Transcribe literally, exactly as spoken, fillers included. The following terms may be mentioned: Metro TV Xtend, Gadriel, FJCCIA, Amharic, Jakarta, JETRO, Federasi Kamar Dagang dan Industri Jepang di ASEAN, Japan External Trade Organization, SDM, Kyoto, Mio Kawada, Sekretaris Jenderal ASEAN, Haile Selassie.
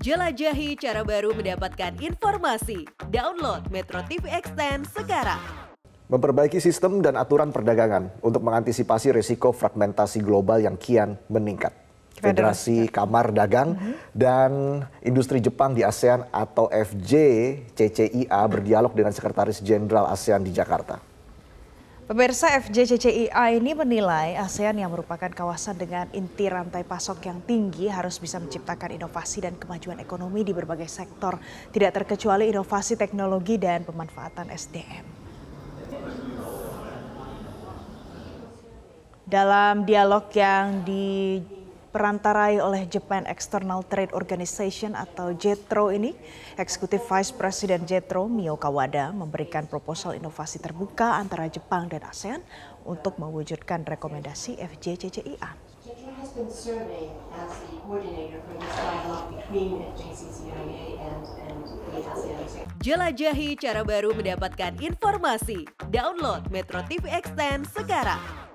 Jelajahi cara baru mendapatkan informasi. Download Metro T V Xtend sekarang. Memperbaiki sistem dan aturan perdagangan untuk mengantisipasi risiko fragmentasi global yang kian meningkat. Federasi Kamar Dagang dan Industri Jepang di ASEAN atau F J C C I A berdialog dengan Sekretaris Jenderal ASEAN di Jakarta. Pemirsa, F J C C I A ini menilai ASEAN yang merupakan kawasan dengan inti rantai pasok yang tinggi harus bisa menciptakan inovasi dan kemajuan ekonomi di berbagai sektor, tidak terkecuali inovasi teknologi dan pemanfaatan S D M. Dalam dialog yang diperantarai oleh Japan External Trade Organization atau JETRO ini, Eksekutif Vice President JETRO Mio Kawada memberikan proposal inovasi terbuka antara Jepang dan ASEAN untuk mewujudkan rekomendasi F J C C I A. Jelajahi cara baru mendapatkan informasi. Download Metro T V Xtend sekarang.